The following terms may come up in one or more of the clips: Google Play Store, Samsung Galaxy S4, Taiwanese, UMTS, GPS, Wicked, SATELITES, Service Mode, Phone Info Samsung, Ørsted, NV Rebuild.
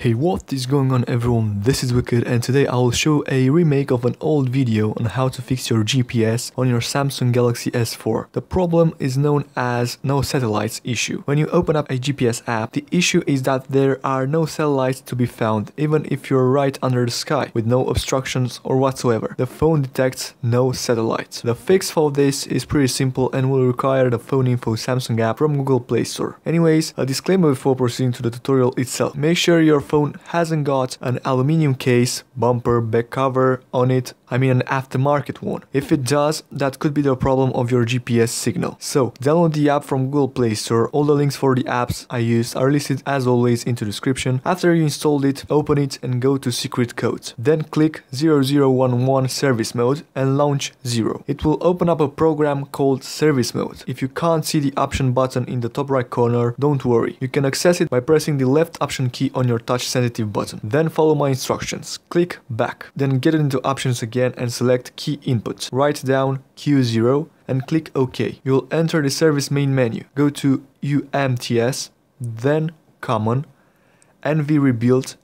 Hey, what is going on everyone, this is Wicked and today I will show a remake of an old video on how to fix your GPS on your Samsung Galaxy S4. The problem is known as no satellites issue. When you open up a GPS app, the issue is that there are no satellites to be found, even if you're right under the sky, with no obstructions or whatsoever. The phone detects no satellites. The fix for this is pretty simple and will require the Phone Info Samsung app from Google Play Store. Anyways, a disclaimer before proceeding to the tutorial itself. Make sure your phone hasn't got an aluminium case, bumper, back cover on it, an aftermarket one. If it does, that could be the problem of your GPS signal. So, download the app from Google Play Store. All the links for the apps I used are listed as always in the description. After you installed it, open it and go to Secret Codes. Then click 0011 Service Mode and launch 0. It will open up a program called Service Mode. If you can't see the option button in the top right corner, don't worry. You can access it by pressing the left option key on your touch-sensitive button. Then follow my instructions. Click back. Then get into options again and select key input. Write down Q0 and click OK. You'll enter the service main menu. Go to UMTS, then common, NV Rebuild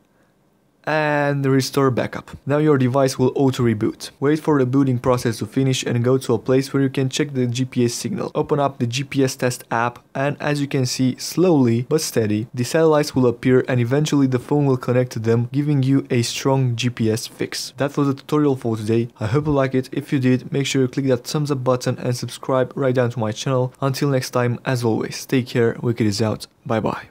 and restore backup. Now your device will auto reboot. Wait for the booting process to finish and go to a place where you can check the GPS signal. Open up the GPS test app and as you can see, slowly but steady, the satellites will appear and eventually the phone will connect to them, giving you a strong GPS fix. That was the tutorial for today. I hope you like it. If you did, make sure you click that thumbs up button and subscribe right down to my channel. Until next time, as always, take care, Wicked is out, bye bye.